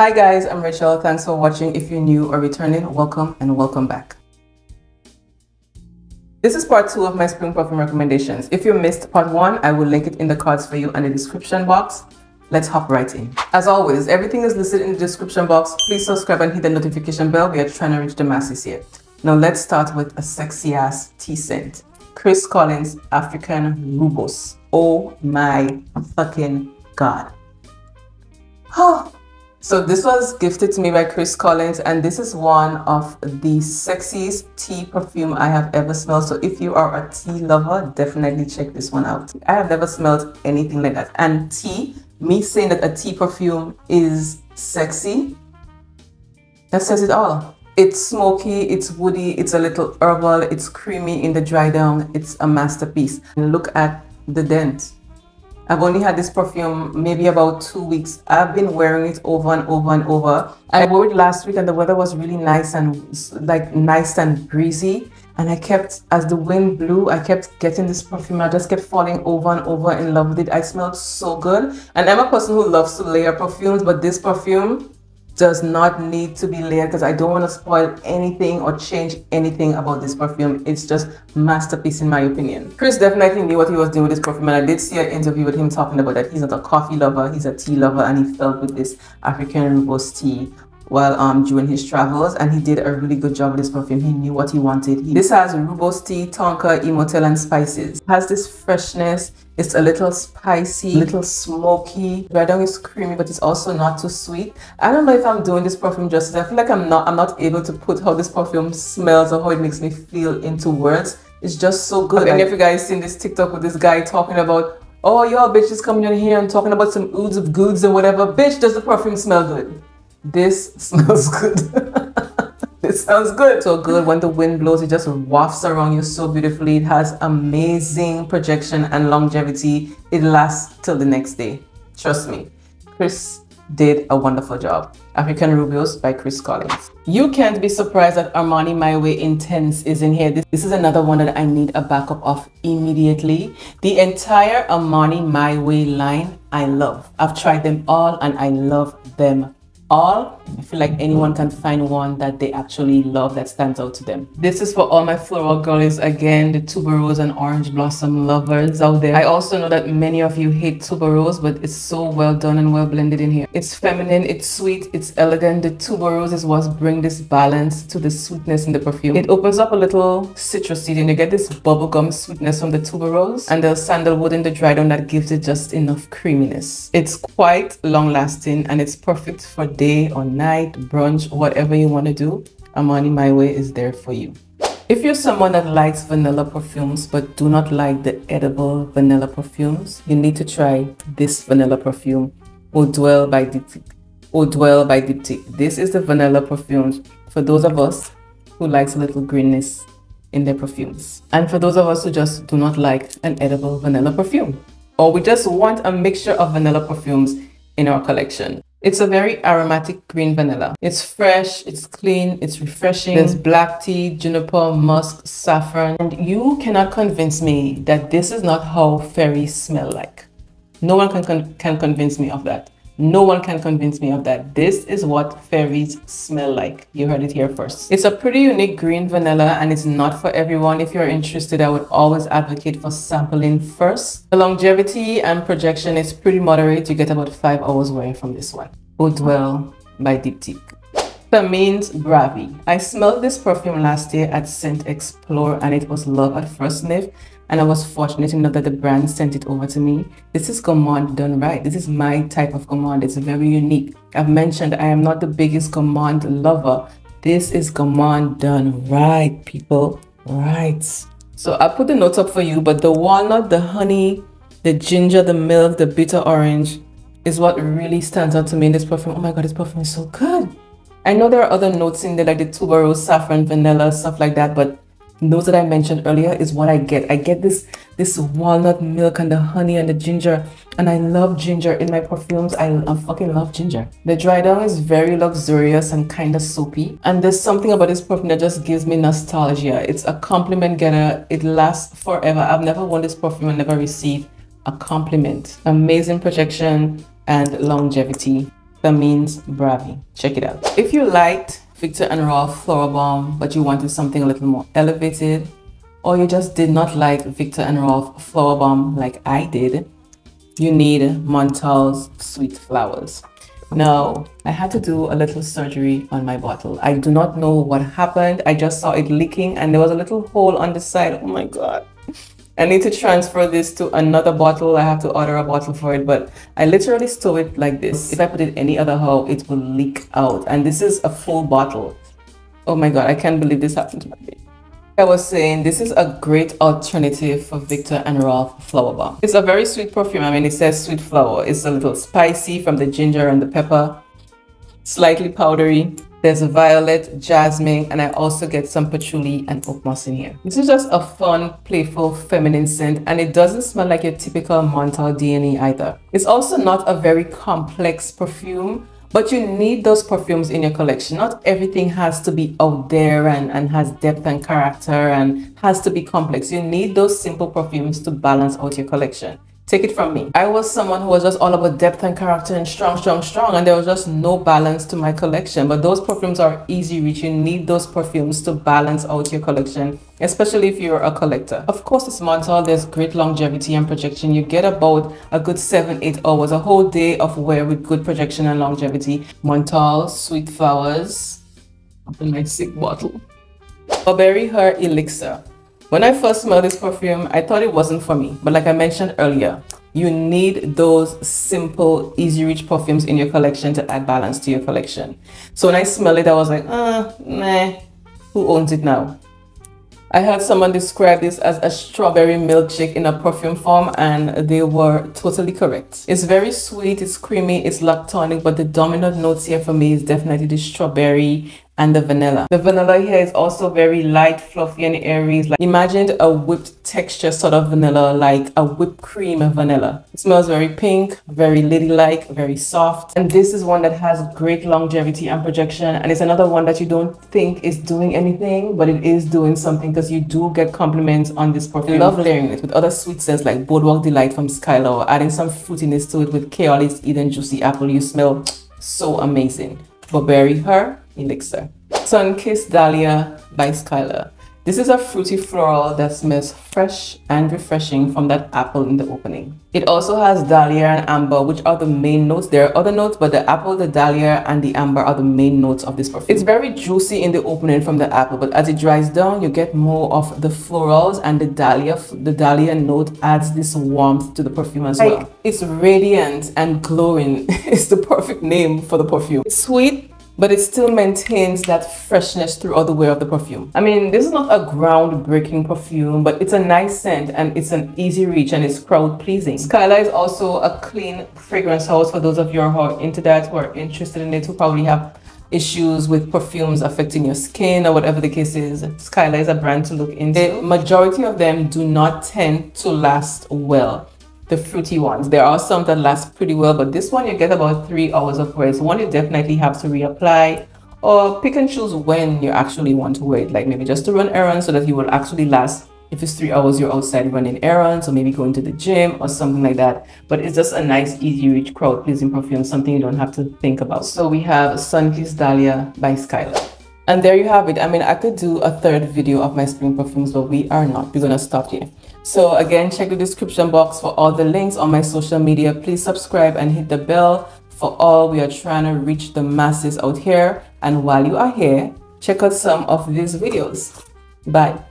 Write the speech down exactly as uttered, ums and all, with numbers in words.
Hi guys, I'm Rachel. Thanks for watching. If you're new or returning, welcome and welcome back. This is part two of my spring perfume recommendations. If you missed part one, I will link it in the cards for you and the description box. Let's hop right in. As always, everything is listed in the description box. Please subscribe and hit the notification bell. We are trying to reach the masses here. Now let's start with a sexy ass tea scent. Chris Collins African Rooibos. Oh my fucking god. Oh. So this was gifted to me by Chris Collins, and this is one of the sexiest tea perfume I have ever smelled. So if you are a tea lover, definitely check this one out. I have never smelled anything like that. And tea, me saying that a tea perfume is sexy, that says it all. It's smoky, it's woody, it's a little herbal, it's creamy in the dry down. It's a masterpiece. And look at the dent. I've only had this perfume maybe about two weeks. I've been wearing it over and over and over. I wore it last week and the weather was really nice and like nice and breezy. And I kept, as the wind blew, I kept getting this perfume. I just kept falling over and over in love with it. I smelled so good. And I'm a person who loves to layer perfumes, but this perfume does not need to be layered because I don't want to spoil anything or change anything about this perfume. It's just masterpiece in my opinion. Chris definitely knew what he was doing with this perfume, and I did see an interview with him talking about that. He's not a coffee lover, he's a tea lover, and he fell with this African Rooibos tea while um during his travels, and he did a really good job with this perfume. He knew what he wanted. He, this has Rooibos tea, tonka, Montale, and spices. It has this freshness. It's a little spicy, little smoky. Dry down is creamy, but it's also not too sweet. I don't know if I'm doing this perfume justice. I feel like I'm not. I'm not able to put how this perfume smells or how it makes me feel into words. It's just so good. I mean, if you guys seen this TikTok with this guy talking about, oh y'all bitches coming in here and talking about some oods of goods and whatever. Bitch, does the perfume smell good? This smells good. This sounds good. So good when the wind blows, it just wafts around you so beautifully. It has amazing projection and longevity. It lasts till the next day. Trust me, Chris did a wonderful job. African Rooibos by Chris Collins. You can't be surprised that Armani My Way Intense is in here. This, this is another one that I need a backup of immediately. The entire Armani My Way line, I love. I've tried them all and I love them all. I feel like anyone can find one that they actually love that stands out to them. This is for all my floral girlies, again, the tuberose and orange blossom lovers out there. I also know that many of you hate tuberose, but it's so well done and well blended in here. It's feminine, it's sweet, it's elegant. The tuberose is what brings this balance to the sweetness in the perfume. It opens up a little citrusy, and you get this bubblegum sweetness from the tuberose and the sandalwood in the dry down that gives it just enough creaminess. It's quite long lasting and it's perfect for day or night, brunch, whatever you want to do. Armani My Way is there for you. If you're someone that likes vanilla perfumes but do not like the edible vanilla perfumes, you need to try this vanilla perfume, Eau Duelle by Diptyque. Eau Duelle by Diptyque. This is the vanilla perfume for those of us who likes a little greenness in their perfumes, and for those of us who just do not like an edible vanilla perfume, or we just want a mixture of vanilla perfumes in our collection. It's a very aromatic green vanilla. It's fresh, it's clean, it's refreshing. There's black tea, juniper, musk, saffron. And you cannot convince me that this is not how fairies smell like. No one can, con can convince me of that. No one can convince me of that. This is what fairies smell like. You heard it here first. It's a pretty unique green vanilla and it's not for everyone. If you're interested, I would always advocate for sampling first. The longevity and projection is pretty moderate. You get about five hours wearing from this one. Eau Duelle by Diptyque. Thameen's Bravi. I smelled this perfume last year at Scent Explore and it was love at first sniff. And I was fortunate enough that the brand sent it over to me. This is gourmand done right. This is my type of gourmand. It's very unique. I've mentioned I am not the biggest gourmand lover. This is gourmand done right, people. Right. So I put the notes up for you, but the walnut, the honey, the ginger, the milk, the bitter orange is what really stands out to me in this perfume. Oh my God, this perfume is so good. I know there are other notes in there like the tuberose, saffron, vanilla, stuff like that, but those that I mentioned earlier is what I get. I get this this walnut milk and the honey and the ginger, and I love ginger in my perfumes. I, I fucking love ginger. The dry down is very luxurious and kind of soapy, and there's something about this perfume that just gives me nostalgia. It's a compliment getter. It lasts forever. I've never worn this perfume and never received a compliment. Amazing projection and longevity. Thameen's Bravi. Check it out. If you liked Viktor and Rolf Flowerbomb, but you wanted something a little more elevated, or you just did not like Viktor and Rolf Flowerbomb like I did, you need Montale's Sweet Flowers. Now, I had to do a little surgery on my bottle. I do not know what happened. I just saw it leaking and there was a little hole on the side. Oh my God. I need to transfer this to another bottle. I have to order a bottle for it, but I literally stole it like this. If I put it any other how, it will leak out. And this is a full bottle. Oh my God, I can't believe this happened to my baby. I was saying this is a great alternative for Viktor and Rolf Flowerbomb. It's a very sweet perfume. I mean, it says sweet flower. It's a little spicy from the ginger and the pepper, slightly powdery. There's a violet, jasmine, and I also get some patchouli and oak moss in here. This is just a fun, playful, feminine scent, and it doesn't smell like your typical Montale D N A either. It's also not a very complex perfume, but you need those perfumes in your collection. Not everything has to be out there and, and has depth and character and has to be complex. You need those simple perfumes to balance out your collection. Take it from me. I was someone who was just all about depth and character and strong, strong, strong, and there was just no balance to my collection. But those perfumes are easy reach. You need those perfumes to balance out your collection, especially if you're a collector. Of course, it's Montale. There's great longevity and projection. You get about a good seven, eight hours, a whole day of wear with good projection and longevity. Montale Sweet Flowers, up in my sick bottle. Burberry Her Elixir. When I first smelled this perfume, I thought it wasn't for me. But like I mentioned earlier, you need those simple, easy-reach perfumes in your collection to add balance to your collection. So when I smelled it, I was like, uh, nah, who owns it now? I heard someone describe this as a strawberry milkshake in a perfume form, and they were totally correct. It's very sweet, it's creamy, it's lactonic, but the dominant notes here for me is definitely the strawberry and the vanilla. The vanilla here is also very light, fluffy, and airy. Like, imagine a whipped texture sort of vanilla, like a whipped cream vanilla. It smells very pink, very ladylike, very soft. And this is one that has great longevity and projection. And it's another one that you don't think is doing anything, but it is doing something, because you do get compliments on this perfume. I love layering it with other sweet scents like Boardwalk Delight from Skylar, or adding some fruitiness to it with Kayali's Eden Juicy Apple. You smell so amazing. Burberry Her Elixir. Sunkissed Dahlia by Skylar. This is a fruity floral that smells fresh and refreshing from that apple in the opening. It also has dahlia and amber, which are the main notes. There are other notes, but the apple, the dahlia, and the amber are the main notes of this perfume. It's very juicy in the opening from the apple, but as it dries down, you get more of the florals and the dahlia. The dahlia note adds this warmth to the perfume as like, well. It's radiant and glowing. It's the perfect name for the perfume. It's sweet, but it still maintains that freshness throughout the wear of the perfume. I mean, this is not a groundbreaking perfume, but it's a nice scent and it's an easy reach and it's crowd pleasing. Skylar is also a clean fragrance house for those of you who are into that, who are interested in it, who probably have issues with perfumes affecting your skin or whatever the case is. Skylar is a brand to look into. The majority of them do not tend to last well. The fruity ones. There are some that last pretty well, but this one you get about three hours of wear. So one you definitely have to reapply, or pick and choose when you actually want to wear it, like maybe just to run errands so that you will actually last. If it's three hours, you're outside running errands or maybe going to the gym or something like that. But it's just a nice, easy reach, crowd pleasing perfume, something you don't have to think about. So we have Sunkissed Dahlia by Skylar. And there you have it. I mean, I could do a third video of my spring perfumes, but we are not. We're gonna stop here. So again, check the description box for all the links on my social media. Please subscribe and hit the bell for all. We are trying to reach the masses out here. And while you are here, check out some of these videos. Bye.